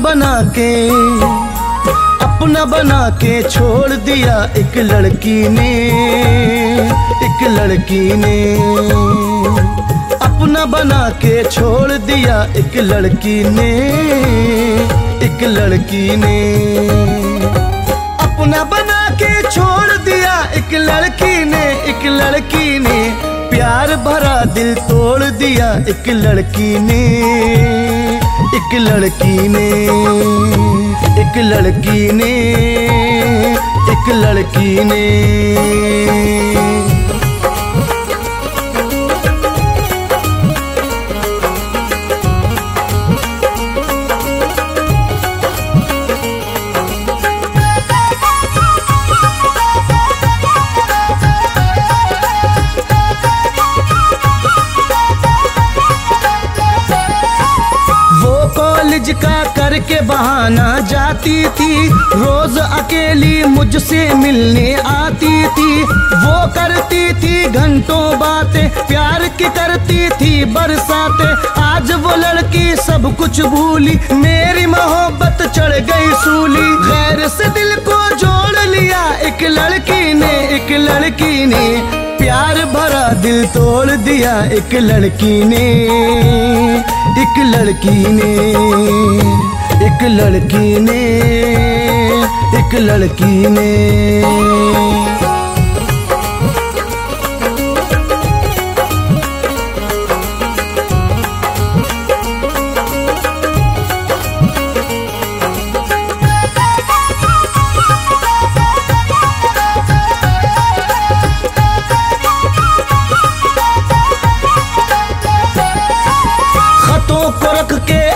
अपना बना के छोड़ दिया एक लड़की ने, एक लड़की ने। अपना बना के छोड़ दिया एक लड़की ने, एक लड़की ने। अपना बना के छोड़ दिया एक लड़की ने, एक लड़की ने। प्यार भरा दिल तोड़ दिया एक लड़की ने, एक लड़की ने, एक लड़की ने, एक लड़की ने। कॉलेज का करके बहाना जाती थी, रोज अकेली मुझसे मिलने आती थी। वो करती थी घंटों बातें, प्यार की करती थी बरसातें। आज वो लड़की सब कुछ भूली, मेरी मोहब्बत चढ़ गई सूली। गैर से दिल को जोड़ लिया एक लड़की ने, एक लड़की ने। प्यार भरा दिल तोड़ दिया एक लड़की ने, एक लड़की ने, एक लड़की ने, एक लड़की ने।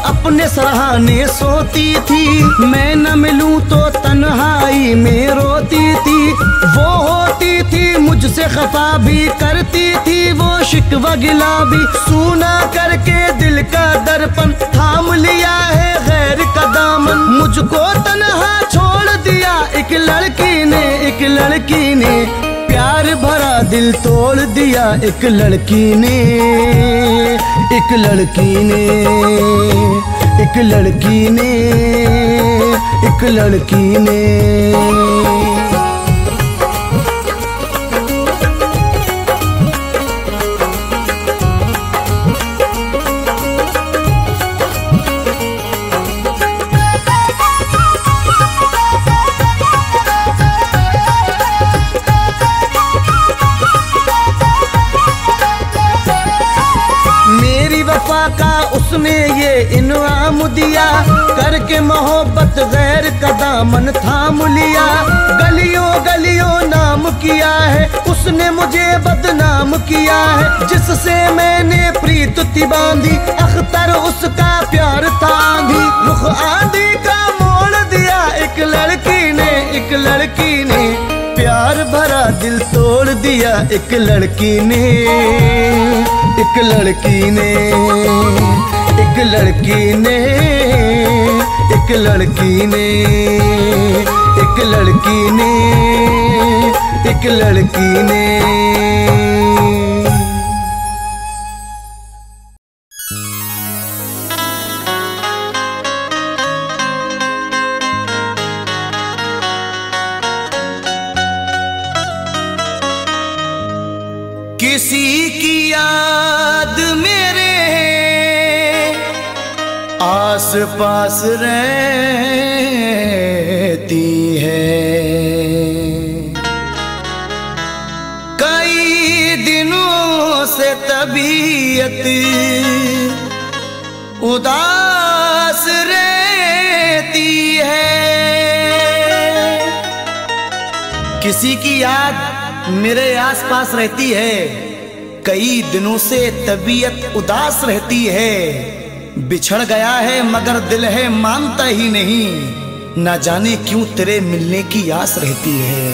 अपने सराहने सोती थी, मैं न मिलूं तो तन्हाई में रोती थी। वो होती थी मुझसे खफा भी, करती थी वो शिकवा गिला भी। सुना करके दिल का दर्पण, थाम लिया है गैर का दामन। मुझको तन्हा छोड़ दिया एक लड़की ने, एक लड़की ने। प्यार भरा दिल तोड़ दिया एक लड़की ने, एक लड़की ने, एक लड़की ने, एक लड़की ने। उसने ये इनाम दिया, करके मोहब्बत गैर का दामन थाम लिया। गलियों गलियों नाम किया है, उसने मुझे बदनाम किया है। जिससे मैंने प्रीत थी बांधी, अख्तर उसका प्यार था आंधी। रुख आंधी का मोड़ दिया एक लड़की ने, एक लड़की ने। प्यार भरा दिल तोड़ दिया एक लड़की ने, एक लड़की ने, एक लड़की ने, एक लड़की ने, एक लड़की ने, एक लड़की ने। किसी की याद मेरे आस पास रहती है, कई दिनों से तबीयत उदास रहती है। किसी की याद मेरे आसपास रहती है, कई दिनों से तबीयत उदास रहती है। बिछड़ गया है मगर दिल है मानता ही नहीं, ना जाने क्यों तेरे मिलने की आस रहती है।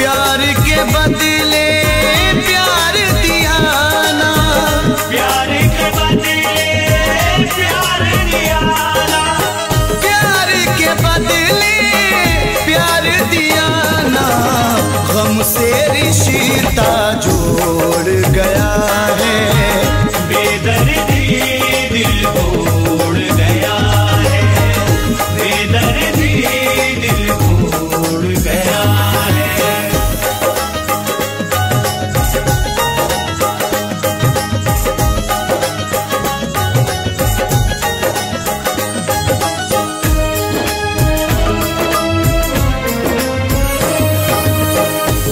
प्यार के बदले प्यार दिया ना, प्यार के बदले प्यार दिया ना, प्यार के बदले प्यार दिया ना, गम से रिश्ता जोड़ गया है, बेदर्दी दिल तोड़ गया है, बेदर्दी दिल तोड़ गया है।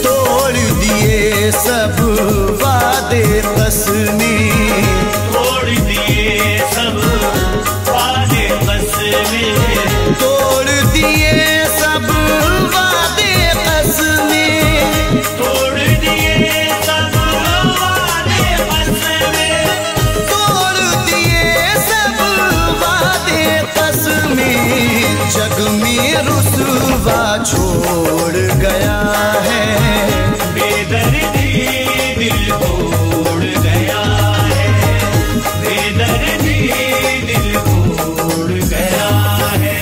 तोड़ दिए सब वादे तस्ने, तोड़ दिए सब वादे तस्ने, तोड़ दिए सब वादे तस्ने, तोड़ दिए सब वादे तस्ने, तोड़ दिए सब वादे तस्ने, जग में रुसवा छोड़ गया है, बेदर्दी दिल तोड़ गया है, बेदर्दी दिल तोड़ गया है।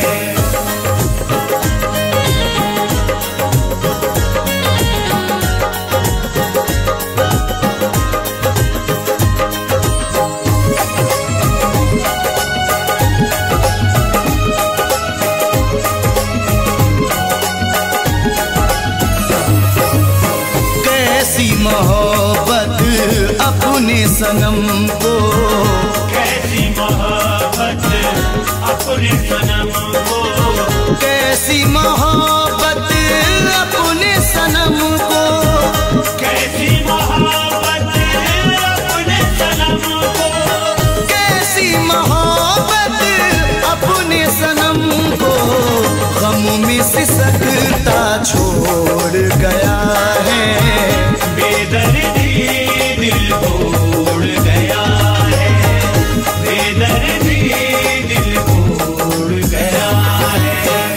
अपने सनम को कैसी मोहब्बत, अपने सनम को कैसी मोहब्बत, अपने सनम को कैसी मोहब्बत, अपने सनम को कैसी मोहब्बत, अपने सनम को गम में सिसकता छोड़ गया है, बेदर्दी दिल तोड़ गया है, बेदर्दी दिल तोड़ गया है।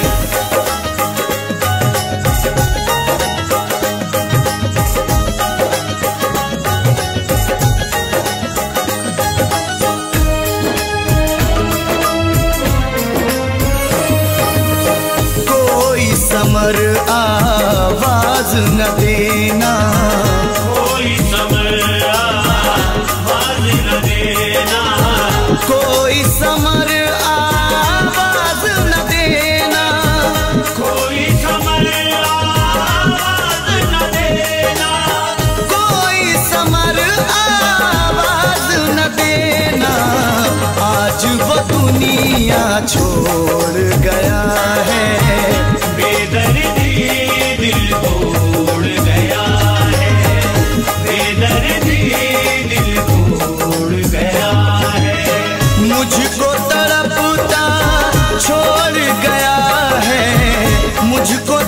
कोई समर आवाज न देना, कोई समर कोई समर आवाज न देना, कोई समर आवाज न देना, कोई समर आवाज न देना, आज वो दुनिया छोड़ गया है, बेदर्दी दिल तोड़ गया है, बेदर्दी दिल तोड़ गया है। मुझको तड़पता छोड़ गया है, मुझको